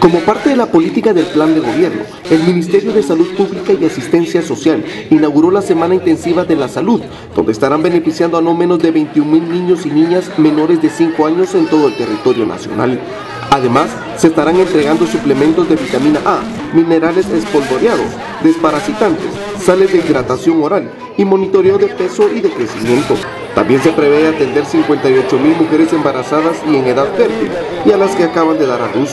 Como parte de la política del plan de gobierno, el Ministerio de Salud Pública y Asistencia Social inauguró la Semana Intensiva de la Salud, donde estarán beneficiando a no menos de 21.000 niños y niñas menores de 5 años en todo el territorio nacional. Además, se estarán entregando suplementos de vitamina A, minerales espolvoreados, desparasitantes, sales de hidratación oral y monitoreo de peso y de crecimiento. También se prevé atender 58.000 mujeres embarazadas y en edad fértil y a las que acaban de dar a luz.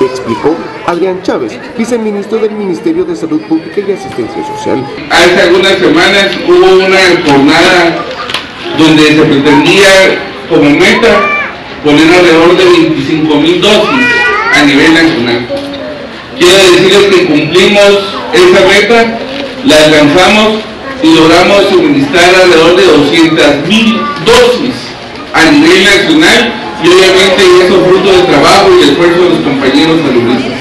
Explicó Adrián Chávez, viceministro del Ministerio de Salud Pública y Asistencia Social. Hace algunas semanas hubo una jornada donde se pretendía como meta poner alrededor de 25.000 dosis a nivel nacional. Quiero decirles que cumplimos esa meta, la alcanzamos y logramos suministrar alrededor de 200.000 dosis a nivel nacional. Y obviamente eso es fruto del trabajo y el esfuerzo de los compañeros saludistas.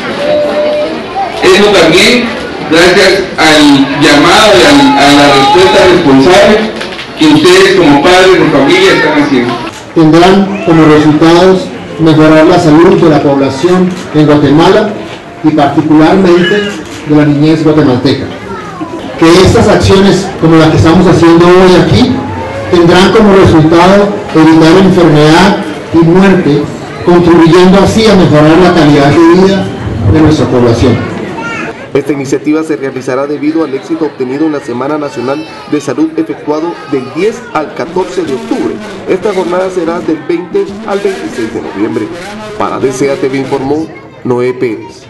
Eso también gracias al llamado y a la respuesta responsable que ustedes como padres de familia están haciendo. Tendrán como resultados mejorar la salud de la población en Guatemala y particularmente de la niñez guatemalteca. Que estas acciones como las que estamos haciendo hoy aquí tendrán como resultado evitar la enfermedad y muerte, contribuyendo así a mejorar la calidad de vida de nuestra población. Esta iniciativa se realizará debido al éxito obtenido en la Semana Nacional de Salud efectuado del 10 al 14 de octubre. Esta jornada será del 20 al 26 de noviembre. Para DCA TV informó Noé Pérez.